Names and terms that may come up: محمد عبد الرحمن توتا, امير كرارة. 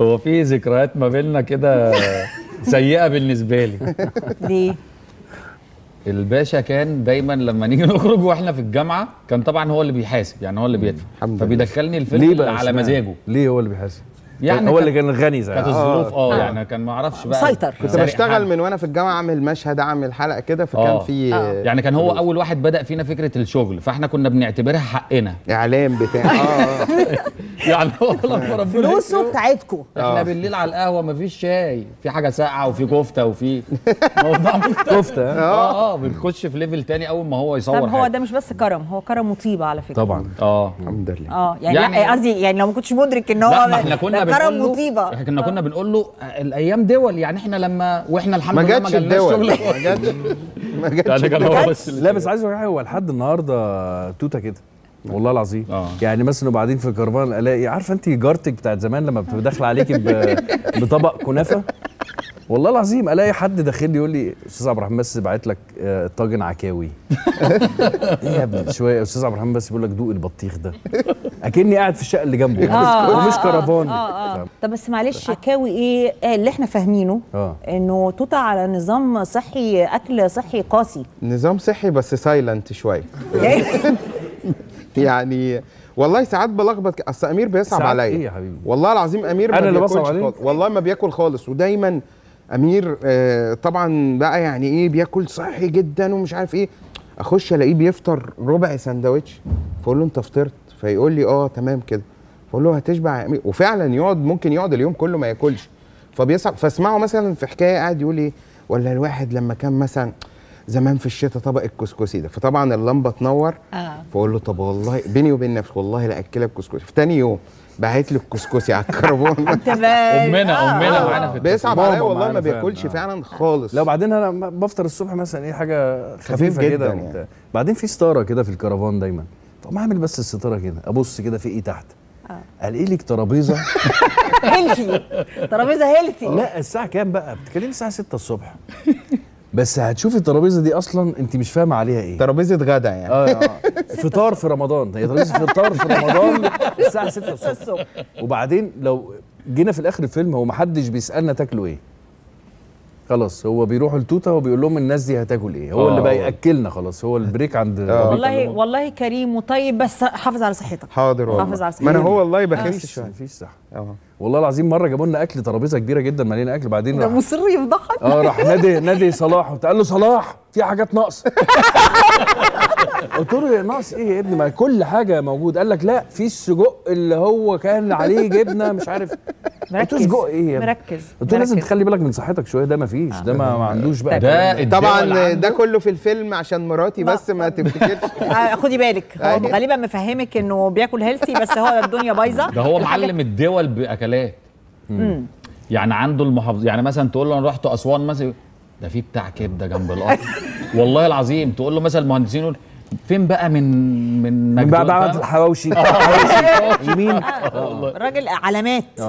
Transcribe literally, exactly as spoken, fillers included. هو في ذكريات ما بيننا كده سيئه بالنسبه لي. ليه؟ الباشا كان دايما لما نيجي نخرج واحنا في الجامعه كان طبعا هو اللي بيحاسب، يعني هو اللي بيدفع، فبيدخلني الفيلم على مزاجه. ليه هو اللي بيحاسب؟ يعني هو اللي كان غني زي كانت الظروف اه يعني كان ما اعرفش بقى مسيطر. كنت بشتغل من وانا في الجامعه، اعمل مشهد، اعمل حلقه كده، فكان في يعني كان هو اول واحد بدا فينا فكره الشغل، فاحنا كنا بنعتبرها حقنا، اعلام بتاع اه يعني والله ربنا فلوسه بتاعتكم. احنا بالليل على القهوه مفيش شاي، في حاجه ساقعه وفي كفته وفي موضوع كفته اه اه بنخش في ليفل تاني اول ما هو يصور. طب هو ده مش بس كرم، هو كرم وطيبه على فكره طبعا. اه الحمد لله. اه يعني قصدي يعني لو ما كنتش مدرك ان هو كرم وطيبه، احنا كنا كنا بنقول له الايام دول، يعني احنا لما واحنا الحمد لله ما جالناش شغل ما جاتش ما جاتش يعني بس. لا بس عايز اقول حاجه، هو لحد النهارده توتا كده والله العظيم. آه. يعني مثلا وبعدين في كرفان الاقي، عارفه انت جارتك بتاعت زمان لما بتبقى داخله عليكي بطبق كنافه، والله العظيم الاقي حد داخل لي يقول لي استاذ عبد الرحمن بس بعت لك طاجن عكاوي. ايه يا ابني شويه، استاذ عبد الرحمن بس بيقول لك دوق البطيخ ده، اكني قاعد في الشقه اللي جنبه ومش كرفان. طب بس معلش عكاوي ايه اللي احنا فاهمينه؟ آه. انه توتا على نظام صحي، اكل صحي قاسي، نظام صحي بس سايلنت شويه. يعني والله ساعات بلخبط، اصل امير بيصعب عليا. ايه يا حبيبي؟ والله العظيم امير ما بياكلش خالص، والله ما بياكل خالص. ودايما امير آه طبعا بقى يعني ايه بياكل صحي جدا ومش عارف ايه، اخش الاقيه بيفطر ربع سندوتش، فاقول له انت فطرت؟ فيقول لي اه تمام كده، فاقول له هتشبع يا امير؟ وفعلا يقعد ممكن يقعد اليوم كله ما ياكلش، فبيصعب. فاسمعه مثلا في حكايه قاعد يقول ايه، ولا الواحد لما كان مثلا زمان في الشتاء طبق الكسكسي ده، فطبعا اللمبه تنور. آه. فاقول له طب والله بيني وبين نفسي والله لا اكلها بكسكسي، في تاني يوم باعت لي الكسكسي على الكربون. امنا امنا معانا في بيصعب عليا والله ما بياكلش فعلا خالص. لو بعدين انا بفطر الصبح مثلا ايه حاجه خفيفه كده يعني. بعدين في ستاره كده في الكرفان دايما، طب ما اعمل بس الستاره كده، ابص كده في ايه تحت، الاقي لك ترابيزه هيلثي، ترابيزه هيلثي. لا الساعه كام بقى؟ بتتكلمي الساعه ستة الصبح، بس هتشوفي الترابيزه دي اصلا انت مش فاهمه عليها ايه، ترابيزه غدا يعني. اه اه فطار في رمضان، هي ترابيزه فطار في رمضان الساعه ستة الصبح. وبعدين لو جينا في الاخر الفيلم هو ما حدش بيسالنا تاكلوا ايه، خلاص هو بيروحوا لتوتا وبيقول لهم الناس دي هتاكل ايه، هو آه. اللي بقى ياكلنا خلاص، هو البريك عند آه. والله والله كريم وطيب، بس حافظ على صحتك. حاضر والله، حافظ على صحتك. ما انا هو والله بخس شويه، مفيش صح. اه والله العظيم مره جابوا لنا اكل، ترابيزه كبيره جدا مليانه اكل، بعدين ده مصر يفضحك. اه راح نادي نادي صلاح وتقال له صلاح في حاجات ناقصه. قلت له ناقص ايه يا ابني، ما كل حاجه موجوده. قال لك لا في السجق اللي هو كان عليه جبنه مش عارف. مركز سجق ايه يا ابني؟ مركز. قلت له لازم تخلي بالك من صحتك شويه، ده ما فيش، ده ما عندوش بقى ده. طبعا ده كله في الفيلم عشان مراتي بس ما تفتكرش. خدي بالك هو غالبا مفهمك انه بياكل هيلثي، بس هو الدنيا بايظه. ده هو معلم الدول باكلات. امم يعني عنده المحافظ، يعني مثلا تقول له انا رحت اسوان مثلا، ده في بتاع كبده جنب القطر والله العظيم. تقول له مثلا المهندسين يقول فين بقى من من من بعد الحواوشي، الحواوشي يمين. الراجل علامات.